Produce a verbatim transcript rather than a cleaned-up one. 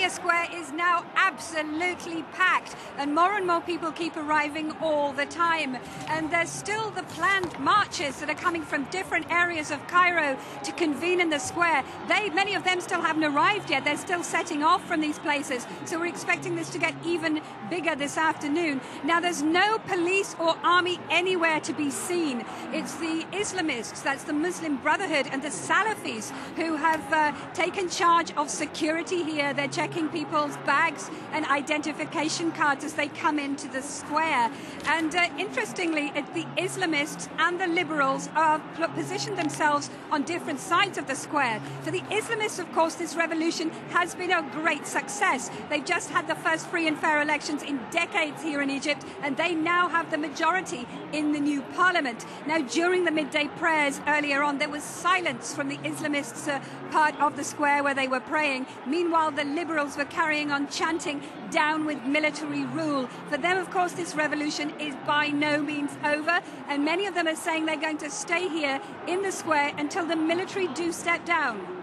Tahrir Square is now absolutely packed, and more and more people keep arriving all the time. And there's still the planned marches that are coming from different areas of Cairo to convene in the square. They, many of them still haven't arrived yet. They're still setting off from these places. So we're expecting this to get even bigger this afternoon. Now, there's no police or army anywhere to be seen. It's the Islamists, that's the Muslim Brotherhood and the Salafis, who have uh, taken charge of security here. They're checking people's bags and identification cards as they come into the square. And uh, interestingly, the Islamists and the liberals are positioned themselves on different sides of the square. For the Islamists, of course, this revolution has been a great success. They've just had the first free and fair elections in decades here in Egypt, and they now have the majority in the new parliament. Now, during the midday prayers earlier on, there was silence from the Islamists uh, part of the square where they were praying. Meanwhile, the liberals were carrying on chanting, "Down with military rule." For them, of course, this revolution is by no means over, and many of them are saying they're going to stay here in the square until the military do step down.